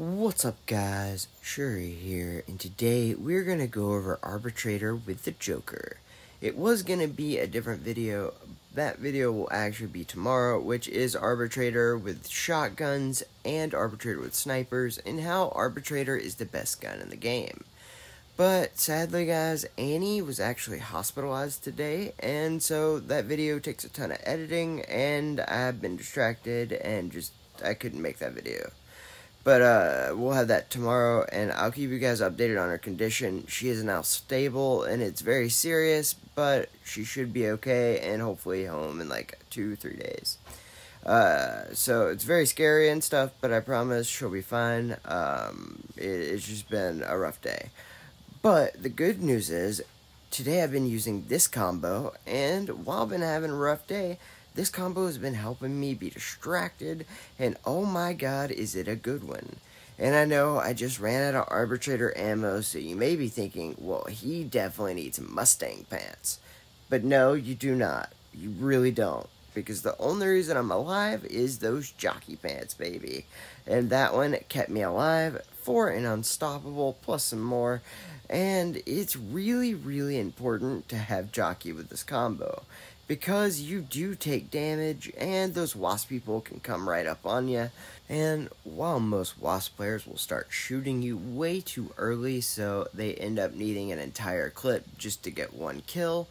What's up, guys? Shuri here, and today we're gonna go over Arbitrator with the Joker. It was gonna be a different video. That video will actually be tomorrow, which is Arbitrator with shotguns and Arbitrator with snipers, and how Arbitrator is the best gun in the game. But sadly, guys, Annie was actually hospitalized today, and so that video takes a ton of editing, and I've been distracted, and I couldn't make that video. But we'll have that tomorrow, and I'll keep you guys updated on her condition. She is now stable, and it's very serious, but she should be okay and hopefully home in like 2-3 days. So it's very scary and stuff, but I promise she'll be fine. It's just been a rough day. But the good news is, today I've been using this combo, and while I've been having a rough day, this combo has been helping me be distracted, and oh my god, is it a good one. And I know I just ran out of Arbitrator ammo, so you may be thinking, well, he definitely needs Mustang pants. But no, you do not. You really don't. Because the only reason I'm alive is those jockey pants, baby. And that one kept me alive for an unstoppable, plus some more. And it's really, really important to have jockey with this combo, because you do take damage, and those Wasp people can come right up on you. And while most Wasp players will start shooting you way too early, so they end up needing an entire clip just to get one kill,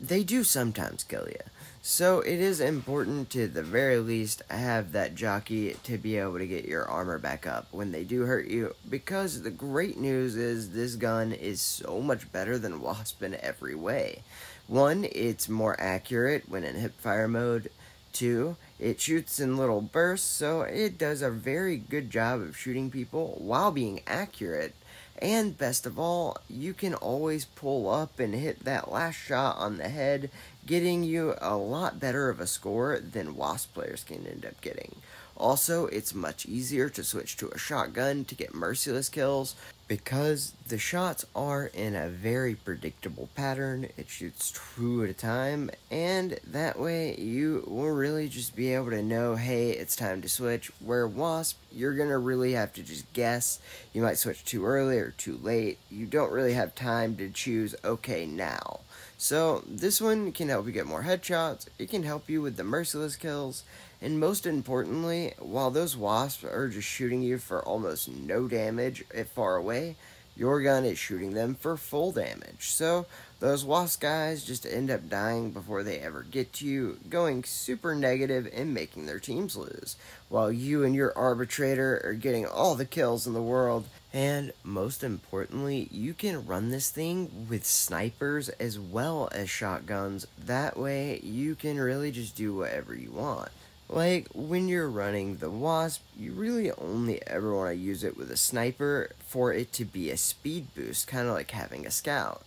they do sometimes kill you. So it is important to, at the very least, have that jockey to be able to get your armor back up when they do hurt you, because the great news is this gun is so much better than Wasp in every way. One, it's more accurate when in hipfire mode. Two, it shoots in little bursts, so it does a very good job of shooting people while being accurate. And best of all, you can always pull up and hit that last shot on the head, getting you a lot better of a score than Wasp players can end up getting. Also, it's much easier to switch to a shotgun to get merciless kills, because the shots are in a very predictable pattern. It shoots two at a time, and that way you will really just be able to know, hey, it's time to switch. Where Wasp, you're gonna really have to just guess. You might switch too early or too late. You don't really have time to choose, okay, now. So this one can help you get more headshots, it can help you with the merciless kills, and most importantly, while those Wasps are just shooting you for almost no damage if far away, your gun is shooting them for full damage. So those Wasp guys just end up dying before they ever get to you, going super negative and making their teams lose, while you and your Arbitrator are getting all the kills in the world. And most importantly, you can run this thing with snipers as well as shotguns. That way you can really just do whatever you want. Like, when you're running the Wasp, you really only ever want to use it with a sniper for it to be a speed boost, kind of like having a scout.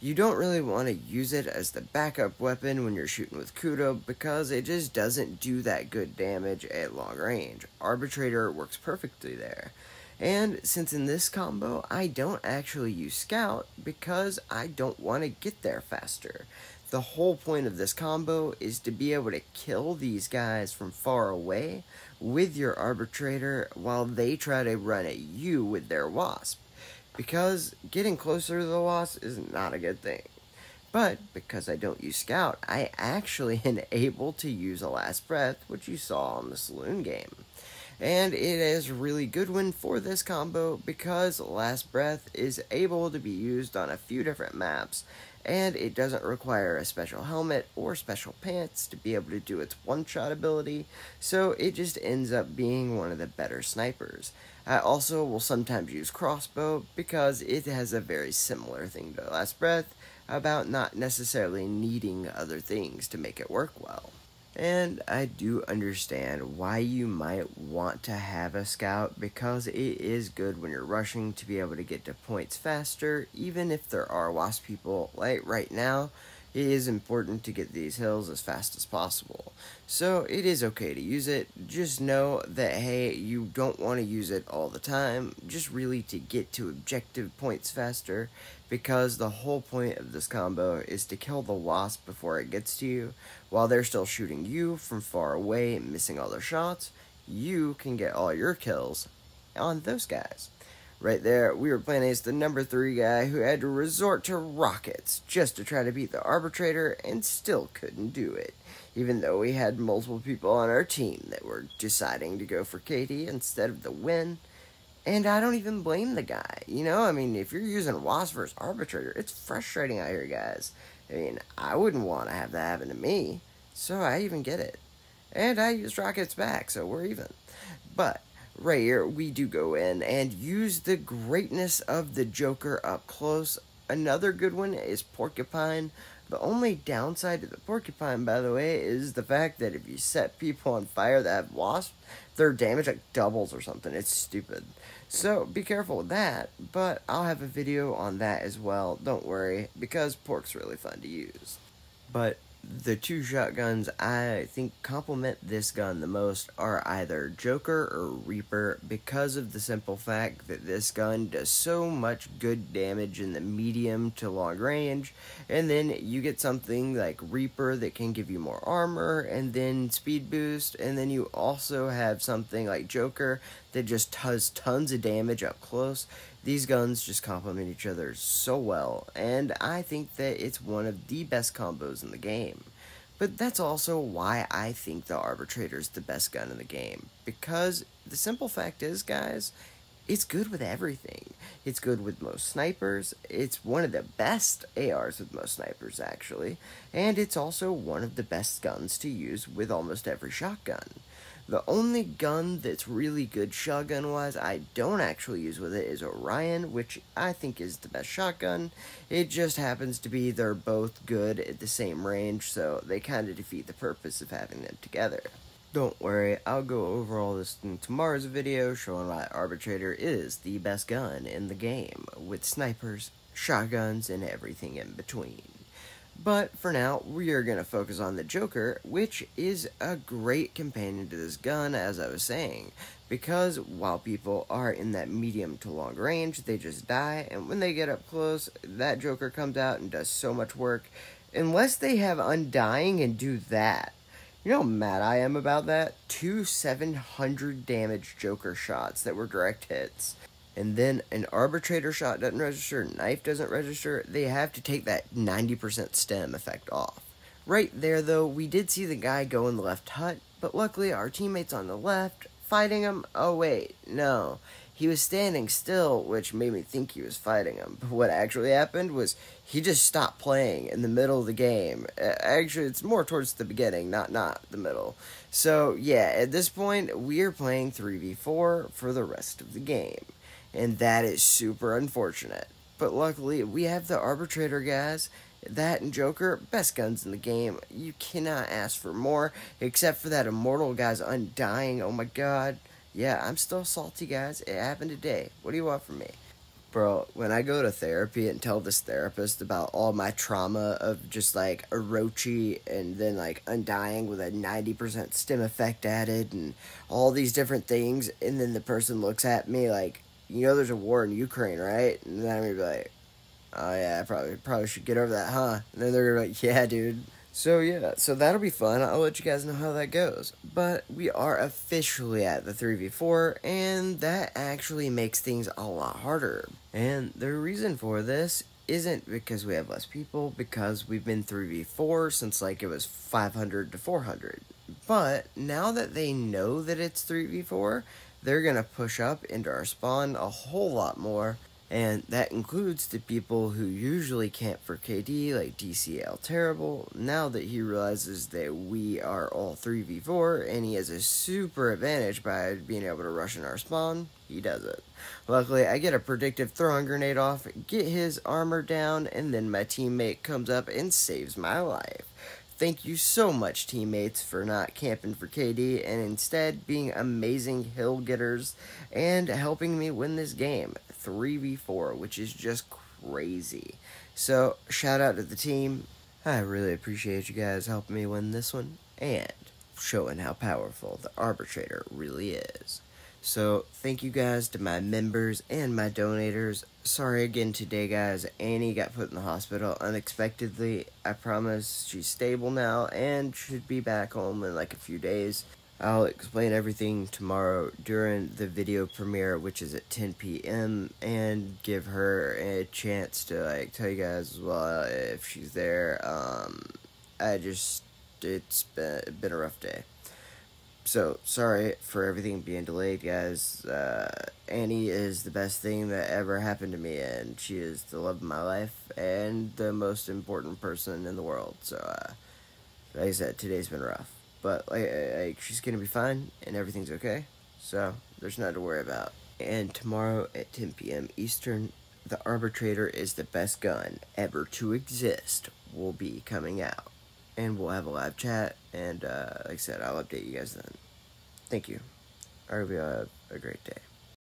You don't really want to use it as the backup weapon when you're shooting with Kudo, because it just doesn't do that good damage at long range. Arbitrator works perfectly there. And since in this combo, I don't actually use Scout because I don't want to get there faster. The whole point of this combo is to be able to kill these guys from far away with your Arbitrator while they try to run at you with their Wasp, because getting closer to the Wasp is not a good thing. But because I don't use Scout, I actually am able to use a Last Breath, which you saw on the Saloon game. And it is a really good one for this combo, because Last Breath is able to be used on a few different maps, and it doesn't require a special helmet or special pants to be able to do its one-shot ability, so it just ends up being one of the better snipers. I also will sometimes use Crossbow, because it has a very similar thing to Last Breath, about not necessarily needing other things to make it work well. And I do understand why you might want to have a scout, because it is good when you're rushing to be able to get to points faster, even if there are Wasp people. Like right now, it is important to get these hills as fast as possible. So it is okay to use it. Just know that, hey, you don't want to use it all the time, just really to get to objective points faster, because the whole point of this combo is to kill the Wasp before it gets to you. While they're still shooting you from far away and missing all their shots, you can get all your kills on those guys. Right there, we were playing as the number 3 guy who had to resort to rockets just to try to beat the Arbitrator and still couldn't do it, even though we had multiple people on our team that were deciding to go for Katie instead of the win. And I don't even blame the guy, you know? I mean, if you're using Wasp versus Arbitrator, it's frustrating out here, guys. I mean, I wouldn't want to have that happen to me, so I even get it. And I used rockets back, so we're even. But right here, we do go in and use the greatness of the Joker up close. Another good one is Porcupine. The only downside to the Porcupine, by the way, is the fact that if you set people on fire that have Wasp, their damage like doubles or something. It's stupid. So be careful with that, but I'll have a video on that as well. Don't worry, because Pork's really fun to use. But the two shotguns I think complement this gun the most are either Joker or Reaper, because of the simple fact that this gun does so much good damage in the medium to long range, and then you get something like Reaper that can give you more armor and then speed boost, and then you also have something like Joker that just does tons of damage up close. These guns just complement each other so well, and I think that it's one of the best combos in the game. But that's also why I think the Arbitrator is the best gun in the game, because the simple fact is, guys, it's good with everything. It's good with most snipers, it's one of the best ARs with most snipers actually, and it's also one of the best guns to use with almost every shotgun. The only gun that's really good shotgun-wise I don't actually use with it is Orion, which I think is the best shotgun. It just happens to be they're both good at the same range, so they kind of defeat the purpose of having them together. Don't worry, I'll go over all this in tomorrow's video showing why Arbitrator is the best gun in the game, with snipers, shotguns, and everything in between. But for now, we are going to focus on the Joker, which is a great companion to this gun, as I was saying, because while people are in that medium to long range, they just die, and when they get up close, that Joker comes out and does so much work, unless they have Undying and do that. You know how mad I am about that? 2 700 damage Joker shots that were direct hits. And then an Arbitrator shot doesn't register, knife doesn't register, they have to take that 90% stem effect off. Right there though, we did see the guy go in the left hut, but luckily our teammate's on the left, fighting him. Oh wait, no. He was standing still, which made me think he was fighting him, but what actually happened was he just stopped playing in the middle of the game. Actually, it's more towards the beginning, not the middle. So yeah, at this point, we're playing 3v4 for the rest of the game. And that is super unfortunate. But luckily, we have the Arbitrator, guys. That and Joker, best guns in the game. You cannot ask for more, except for that immortal guy's Undying. Oh my god. Yeah, I'm still salty, guys. It happened today. What do you want from me? Bro, when I go to therapy and tell this therapist about all my trauma of just, like, Orochi and then, like, Undying with a 90% stim effect added and all these different things, and then the person looks at me like, you know there's a war in Ukraine, right? And then I'm going to be like, oh yeah, I probably should get over that, huh? And then they're going to be like, yeah, dude. So yeah, so that'll be fun. I'll let you guys know how that goes. But we are officially at the 3v4, and that actually makes things a lot harder. And the reason for this isn't because we have less people, because we've been 3v4 since, like, it was 500 to 400. But now that they know that it's 3v4, they're going to push up into our spawn a whole lot more, and that includes the people who usually camp for KD, like DCL Terrible. Now that he realizes that we are all 3v4, and he has a super advantage by being able to rush in our spawn, he does it. Luckily, I get a predictive throwing grenade off, get his armor down, and then my teammate comes up and saves my life. Thank you so much, teammates, for not camping for KD and instead being amazing hill getters and helping me win this game 3v4, which is just crazy. So shout out to the team. I really appreciate you guys helping me win this one and showing how powerful the Arbitrator really is. So thank you guys to my members and my donators. Sorry again today, guys. Annie got put in the hospital unexpectedly. I promise she's stable now and should be back home in like a few days. I'll explain everything tomorrow during the video premiere, which is at 10 p.m. and give her a chance to like tell you guys as well if she's there. It's been a rough day. So, sorry for everything being delayed, guys. Annie is the best thing that ever happened to me, and she is the love of my life and the most important person in the world. So, like I said, today's been rough. But, like she's going to be fine, and everything's okay. So, there's nothing to worry about. And tomorrow at 10 p.m. Eastern, The Arbitrator Is the Best Gun Ever to Exist will be coming out. And we'll have a live chat, and like I said, I'll update you guys then. Thank you. I hope you have a great day.